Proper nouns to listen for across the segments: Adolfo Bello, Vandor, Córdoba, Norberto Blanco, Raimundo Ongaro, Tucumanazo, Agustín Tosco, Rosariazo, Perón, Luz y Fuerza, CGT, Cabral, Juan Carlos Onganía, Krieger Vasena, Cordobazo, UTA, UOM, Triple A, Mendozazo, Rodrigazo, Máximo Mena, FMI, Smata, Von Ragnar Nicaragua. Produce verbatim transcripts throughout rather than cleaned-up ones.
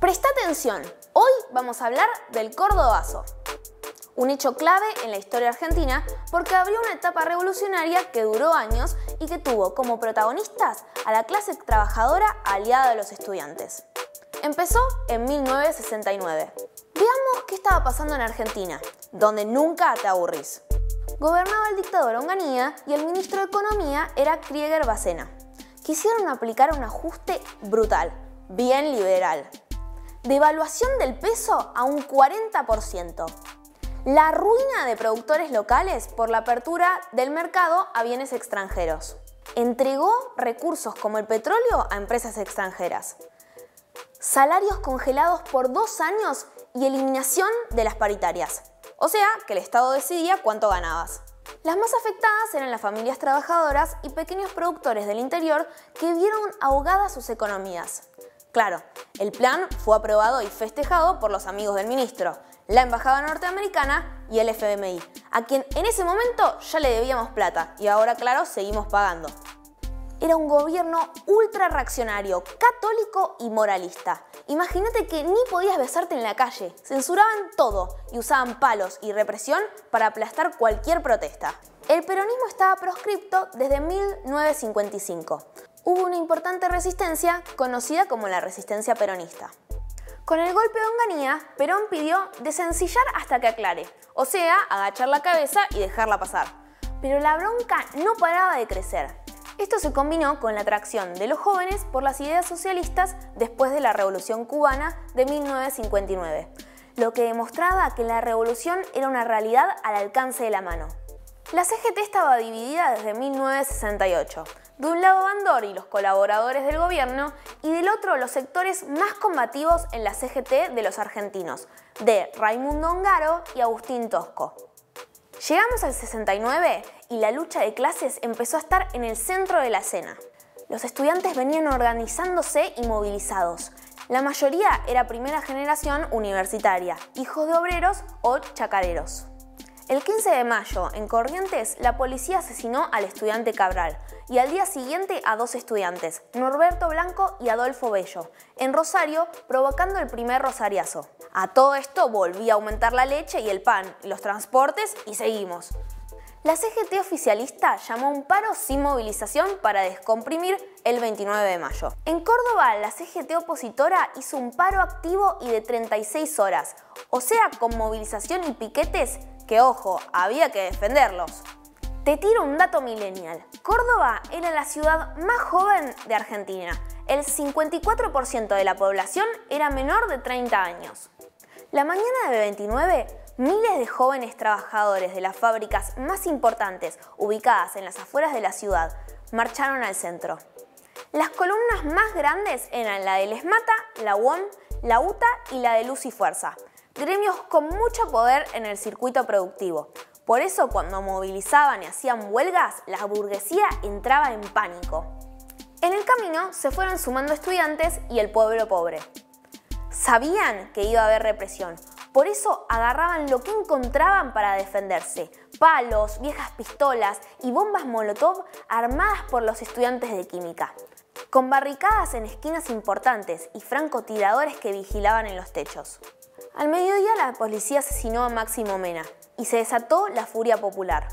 Presta atención, hoy vamos a hablar del Cordobazo, un hecho clave en la historia argentina porque abrió una etapa revolucionaria que duró años y que tuvo como protagonistas a la clase trabajadora aliada de los estudiantes. Empezó en mil novecientos sesenta y nueve. Veamos qué estaba pasando en Argentina, donde nunca te aburrís. Gobernaba el dictador Onganía y el ministro de Economía era Krieger Vasena. Quisieron aplicar un ajuste brutal, bien liberal. Devaluación del peso a un cuarenta por ciento. La ruina de productores locales por la apertura del mercado a bienes extranjeros. Entregó recursos como el petróleo a empresas extranjeras. Salarios congelados por dos años y eliminación de las paritarias. O sea, que el Estado decidía cuánto ganabas. Las más afectadas eran las familias trabajadoras y pequeños productores del interior que vieron ahogadas sus economías. Claro, el plan fue aprobado y festejado por los amigos del ministro, la Embajada Norteamericana y el F M I, a quien en ese momento ya le debíamos plata y ahora, claro, seguimos pagando. Era un gobierno ultra reaccionario, católico y moralista. Imagínate que ni podías besarte en la calle, censuraban todo y usaban palos y represión para aplastar cualquier protesta. El peronismo estaba proscripto desde mil novecientos cincuenta y cinco. Hubo una importante resistencia conocida como la resistencia peronista. Con el golpe de Onganía, Perón pidió desencillar hasta que aclare, o sea, agachar la cabeza y dejarla pasar. Pero la bronca no paraba de crecer. Esto se combinó con la atracción de los jóvenes por las ideas socialistas después de la Revolución Cubana de mil novecientos cincuenta y nueve, lo que demostraba que la revolución era una realidad al alcance de la mano. La C G T estaba dividida desde mil novecientos sesenta y ocho. De un lado Vandor y los colaboradores del gobierno, y del otro los sectores más combativos en la C G T de los argentinos, de Raimundo Ongaro y Agustín Tosco. Llegamos al sesenta y nueve y la lucha de clases empezó a estar en el centro de la escena. Los estudiantes venían organizándose y movilizados. La mayoría era primera generación universitaria, hijos de obreros o chacareros. El quince de mayo, en Corrientes, la policía asesinó al estudiante Cabral y al día siguiente a dos estudiantes, Norberto Blanco y Adolfo Bello, en Rosario, provocando el primer Rosariazo. A todo esto volvía a aumentar la leche y el pan, y los transportes, y seguimos. La C G T oficialista llamó a un paro sin movilización para descomprimir el veintinueve de mayo. En Córdoba, la C G T opositora hizo un paro activo y de treinta y seis horas, o sea, con movilización y piquetes, que ojo, había que defenderlos. Te tiro un dato millennial. Córdoba era la ciudad más joven de Argentina. El cincuenta y cuatro por ciento de la población era menor de treinta años. La mañana de veintinueve, miles de jóvenes trabajadores de las fábricas más importantes ubicadas en las afueras de la ciudad marcharon al centro. Las columnas más grandes eran la del Smata, la U O M, la U T A y la de Luz y Fuerza. Gremios con mucho poder en el circuito productivo. Por eso, cuando movilizaban y hacían huelgas, la burguesía entraba en pánico. En el camino se fueron sumando estudiantes y el pueblo pobre. Sabían que iba a haber represión, por eso agarraban lo que encontraban para defenderse. Palos, viejas pistolas y bombas molotov armadas por los estudiantes de química, con barricadas en esquinas importantes y francotiradores que vigilaban en los techos. Al mediodía la policía asesinó a Máximo Mena y se desató la furia popular.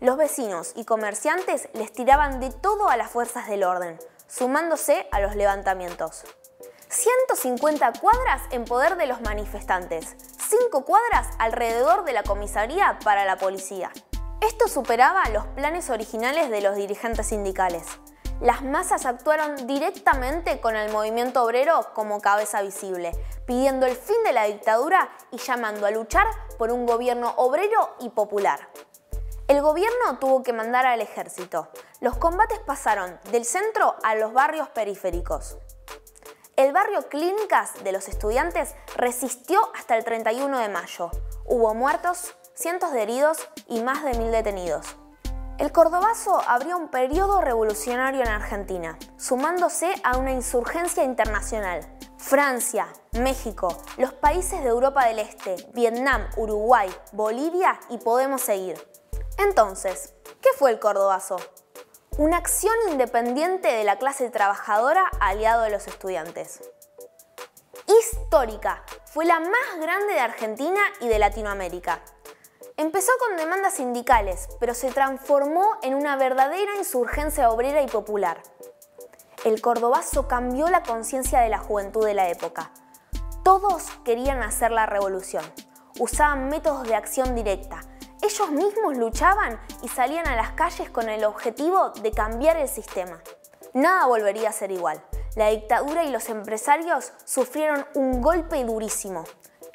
Los vecinos y comerciantes les tiraban de todo a las fuerzas del orden, sumándose a los levantamientos. ciento cincuenta cuadras en poder de los manifestantes, cinco cuadras alrededor de la comisaría para la policía. Esto superaba los planes originales de los dirigentes sindicales. Las masas actuaron directamente con el movimiento obrero como cabeza visible, pidiendo el fin de la dictadura y llamando a luchar por un gobierno obrero y popular. El gobierno tuvo que mandar al ejército. Los combates pasaron del centro a los barrios periféricos. El barrio Clínicas de los estudiantes resistió hasta el treinta y uno de mayo. Hubo muertos, cientos de heridos y más de mil detenidos. El Cordobazo abrió un periodo revolucionario en Argentina, sumándose a una insurgencia internacional. Francia, México, los países de Europa del Este, Vietnam, Uruguay, Bolivia y podemos seguir. Entonces, ¿qué fue el Cordobazo? Una acción independiente de la clase trabajadora aliado de los estudiantes. histórica, fue la más grande de Argentina y de Latinoamérica. Empezó con demandas sindicales, pero se transformó en una verdadera insurgencia obrera y popular. El Cordobazo cambió la conciencia de la juventud de la época. Todos querían hacer la revolución, usaban métodos de acción directa, ellos mismos luchaban y salían a las calles con el objetivo de cambiar el sistema. Nada volvería a ser igual. La dictadura y los empresarios sufrieron un golpe durísimo.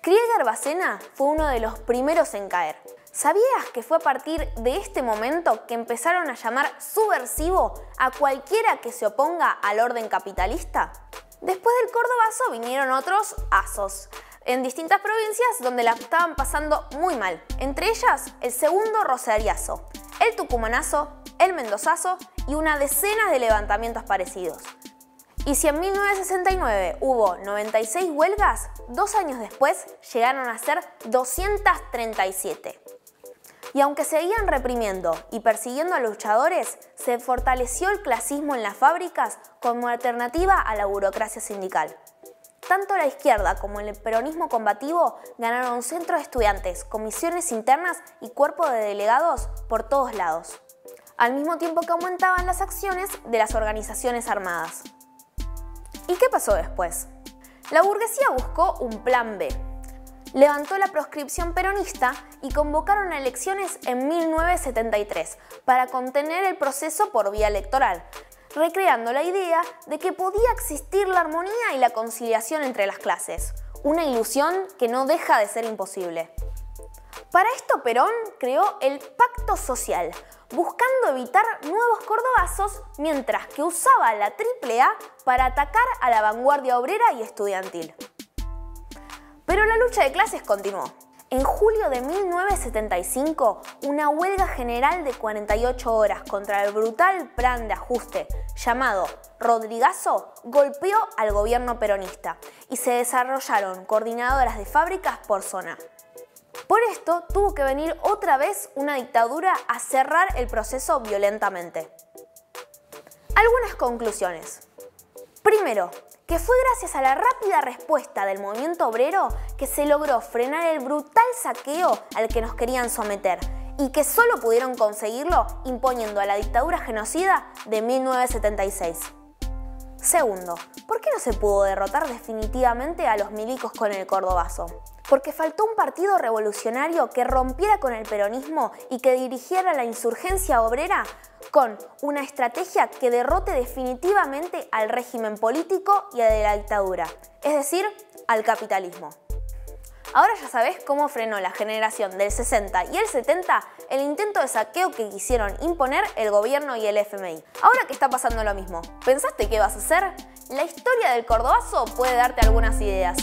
Krieger Vasena fue uno de los primeros en caer. ¿Sabías que fue a partir de este momento que empezaron a llamar subversivo a cualquiera que se oponga al orden capitalista? Después del Cordobazo vinieron otros ASOs en distintas provincias donde la estaban pasando muy mal. Entre ellas, el segundo Rosariazo, el Tucumanazo, el Mendozazo y una decena de levantamientos parecidos. Y si en mil novecientos sesenta y nueve hubo noventa y seis huelgas, dos años después llegaron a ser doscientas treinta y siete. Y aunque seguían reprimiendo y persiguiendo a los luchadores, se fortaleció el clasismo en las fábricas como alternativa a la burocracia sindical. Tanto la izquierda como el peronismo combativo ganaron centros de estudiantes, comisiones internas y cuerpos de delegados por todos lados, al mismo tiempo que aumentaban las acciones de las organizaciones armadas. ¿Y qué pasó después? La burguesía buscó un plan B. Levantó la proscripción peronista y convocaron a elecciones en mil novecientos setenta y tres para contener el proceso por vía electoral, recreando la idea de que podía existir la armonía y la conciliación entre las clases, una ilusión que no deja de ser imposible. Para esto Perón creó el Pacto Social, buscando evitar nuevos cordobazos mientras que usaba la Triple A para atacar a la vanguardia obrera y estudiantil. Pero la lucha de clases continuó. En julio de mil novecientos setenta y cinco, una huelga general de cuarenta y ocho horas contra el brutal plan de ajuste llamado Rodrigazo golpeó al gobierno peronista y se desarrollaron coordinadoras de fábricas por zona. Por esto tuvo que venir otra vez una dictadura a cerrar el proceso violentamente. Algunas conclusiones. Primero, que fue gracias a la rápida respuesta del movimiento obrero que se logró frenar el brutal saqueo al que nos querían someter y que solo pudieron conseguirlo imponiendo a la dictadura genocida de mil novecientos setenta y seis. Segundo, ¿por qué no se pudo derrotar definitivamente a los milicos con el Cordobazo? Porque faltó un partido revolucionario que rompiera con el peronismo y que dirigiera la insurgencia obrera con una estrategia que derrote definitivamente al régimen político y a de la dictadura, es decir, al capitalismo. Ahora ya sabés cómo frenó la generación del sesenta y el setenta el intento de saqueo que quisieron imponer el gobierno y el F M I. Ahora que está pasando lo mismo, ¿pensaste qué vas a hacer? La historia del Cordobazo puede darte algunas ideas.